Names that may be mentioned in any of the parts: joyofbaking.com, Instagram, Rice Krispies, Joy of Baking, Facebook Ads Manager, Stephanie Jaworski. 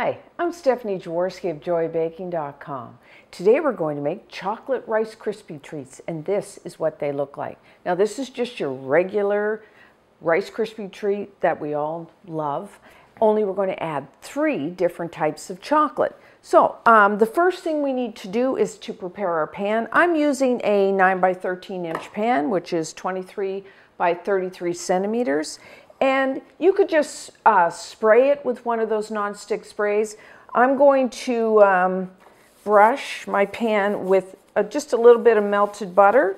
Hi, I'm Stephanie Jaworski of joyofbaking.com. Today we're going to make chocolate Rice Krispie treats, and this is what they look like. Now this is just your regular Rice Krispie treat that we all love, only we're going to add 3 different types of chocolate. So the first thing we need to do is to prepare our pan. I'm using a 9 by 13 inch pan, which is 23 by 33 centimeters. And you could just spray it with one of those nonstick sprays. I'm going to brush my pan with just a little bit of melted butter,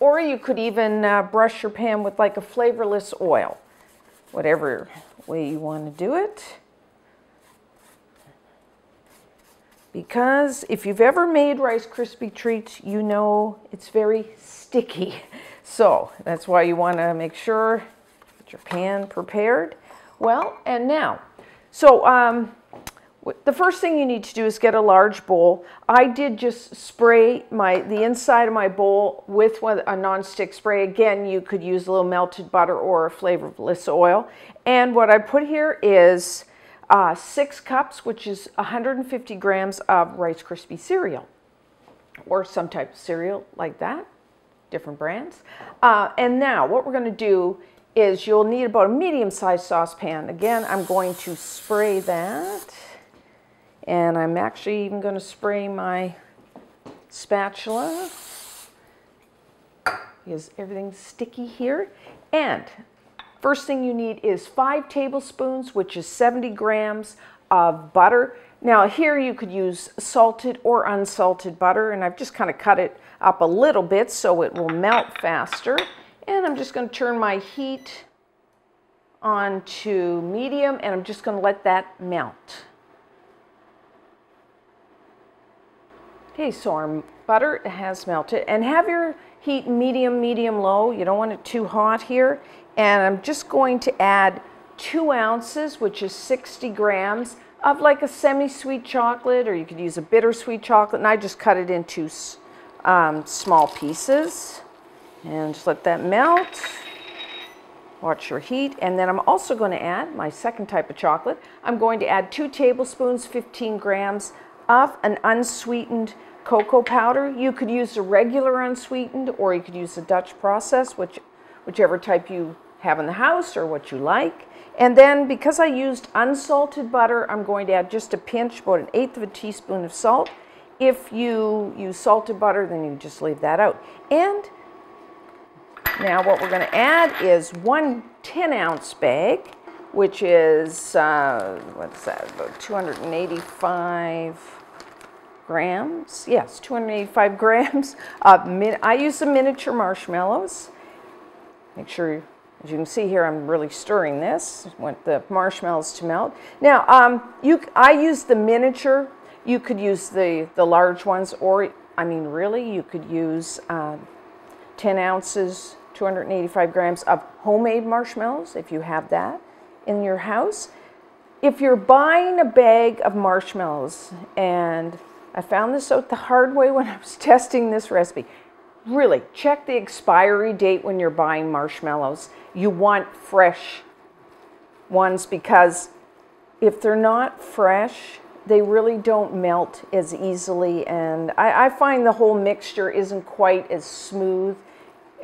or you could even brush your pan with like a flavorless oil, whatever way you want to do it. Because if you've ever made Rice Krispie treats, you know it's very sticky. So that's why you want to make sure your pan prepared well. And now, so the first thing you need to do is get a large bowl. I did just spray the inside of my bowl with a non-stick spray. Again, you could use a little melted butter or a flavorless oil. And what I put here is 6 cups, which is 150 grams of Rice Krispie cereal, or some type of cereal like that, different brands. And now what we're going to do is you'll need about a medium-sized saucepan. Again, I'm going to spray that, and I'm actually even going to spray my spatula because everything's sticky here. And first thing you need is 5 tablespoons, which is 70 grams of butter. Now here you could use salted or unsalted butter, and I've just kind of cut it up a little bit so it will melt faster. And I'm just going to turn my heat on to medium, and I'm just going to let that melt. Okay, so our butter has melted. And have your heat medium, medium, low. You don't want it too hot here. And I'm just going to add 2 ounces, which is 60 grams, of like a semi-sweet chocolate, or you could use a bittersweet chocolate. And I just cut it into small pieces. And just let that melt. Watch your heat. And then I'm also going to add my second type of chocolate. I'm going to add 2 tablespoons, 15 grams of an unsweetened cocoa powder. You could use a regular unsweetened, or you could use the Dutch process, whichever type you have in the house or what you like. And then because I used unsalted butter, I'm going to add just a pinch, about 1/8 of a teaspoon of salt. If you use salted butter, then you just leave that out. And now what we're going to add is 1 10-ounce bag, which is, what's that, about 285 grams. Yes, 285 grams. I use the miniature marshmallows. Make sure, as you can see here, I'm really stirring this. I want the marshmallows to melt. Now, I use the miniature. You could use the large ones, or, I mean, really, you could use 10 ounces, 285 grams of homemade marshmallows, if you have that in your house. If you're buying a bag of marshmallows, and I found this out the hard way when I was testing this recipe, really check the expiry date when you're buying marshmallows. You want fresh ones, because if they're not fresh, they really don't melt as easily, and I find the whole mixture isn't quite as smooth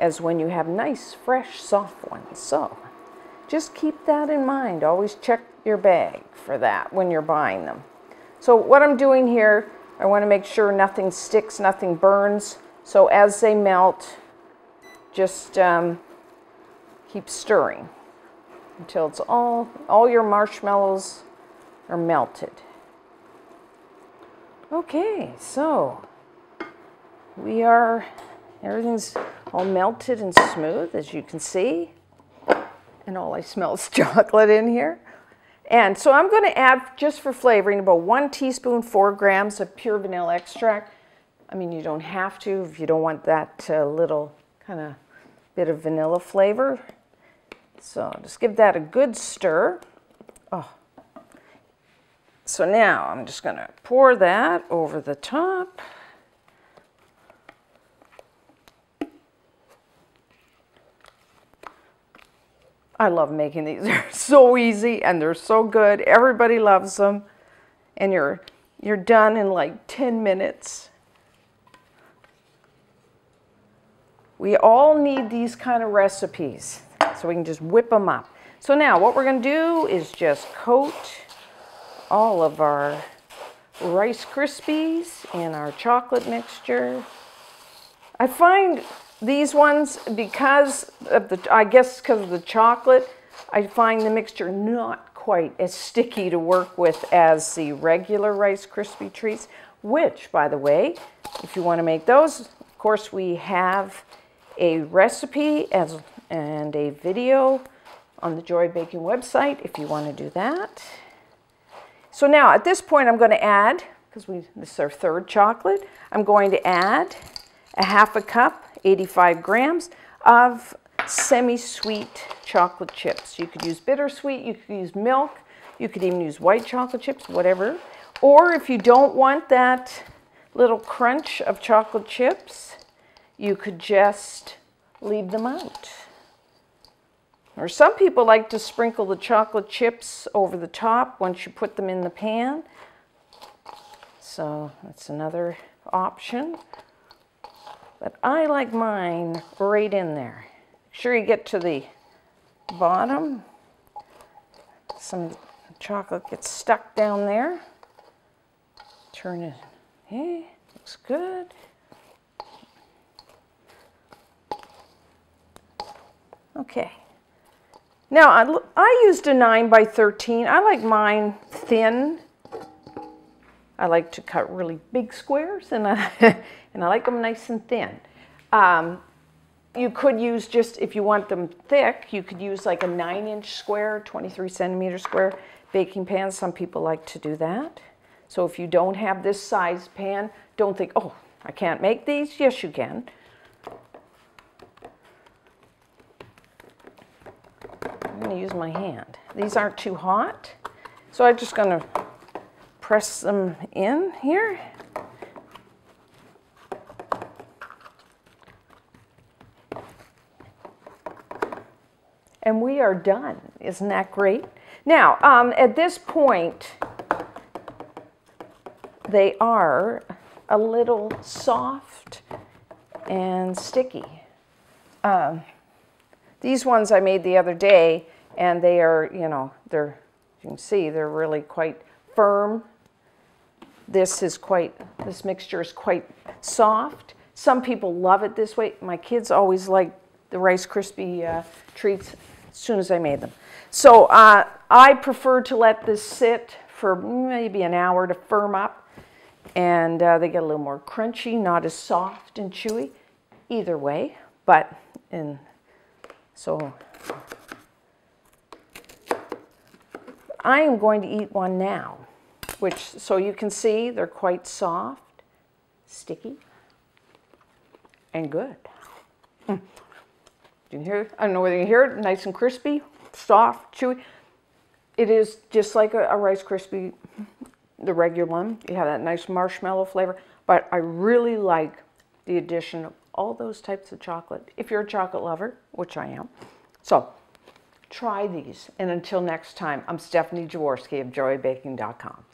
as when you have nice, fresh, soft ones. So just keep that in mind. Always check your bag for that when you're buying them. So what I'm doing here, I want to make sure nothing sticks, nothing burns. So as they melt, just keep stirring until it's all your marshmallows are melted. Okay, so everything's all melted and smooth, as you can see. And all I smell is chocolate in here. And so I'm going to add, just for flavoring, about 1 teaspoon, 4 grams of pure vanilla extract. I mean, you don't have to if you don't want that little kind of bit of vanilla flavor. So just give that a good stir. Oh. So now I'm just going to pour that over the top. I love making these. They're so easy and they're so good. Everybody loves them. And you're done in like 10 minutes. We all need these kind of recipes, so we can just whip them up. So now what we're going to do is just coat all of our Rice Krispies in our chocolate mixture. I find these ones, because of the chocolate, I find the mixture not quite as sticky to work with as the regular Rice Krispie treats, which, by the way, if you want to make those, of course, we have a recipe and a video on the Joy Baking website if you want to do that. So now at this point I'm going to add, because this is our third chocolate, I'm going to add a half a cup, 85 grams, of semi-sweet chocolate chips. You could use bittersweet, you could use milk, you could even use white chocolate chips, whatever. Or if you don't want that little crunch of chocolate chips, you could just leave them out. Or some people like to sprinkle the chocolate chips over the top once you put them in the pan. So that's another option. But I like mine right in there. Make sure you get to the bottom. Some chocolate gets stuck down there. Turn it. Hey, looks good. Okay. Now, I used a 9 by 13. I like mine thin. I like to cut really big squares, and I like them nice and thin. You could use just, if you want them thick, you could use like a 9-inch square, 23 centimeter square baking pan. Some people like to do that. So if you don't have this size pan, don't think, oh, I can't make these. Yes, you can. I'm going to use my hand. These aren't too hot, so I'm just going to press them in here. And we are done. Isn't that great? Now, at this point, they are a little soft and sticky. These ones I made the other day, and they are, you know, they're, you can see, they're really quite firm. This mixture is quite soft. Some people love it this way. My kids always liked the Rice Krispie treats as soon as I made them. So I prefer to let this sit for maybe an hour to firm up, and they get a little more crunchy, not as soft and chewy either way, but in. So I am going to eat one now, which, so you can see, they're quite soft, sticky, and good. You can hear, I don't know whether you can hear it, nice and crispy, soft, chewy. It is just like a Rice Krispie, the regular one. You have that nice marshmallow flavor, but I really like the addition of all those types of chocolate, if you're a chocolate lover, which I am. So try these. And until next time, I'm Stephanie Jaworski of joyofbaking.com.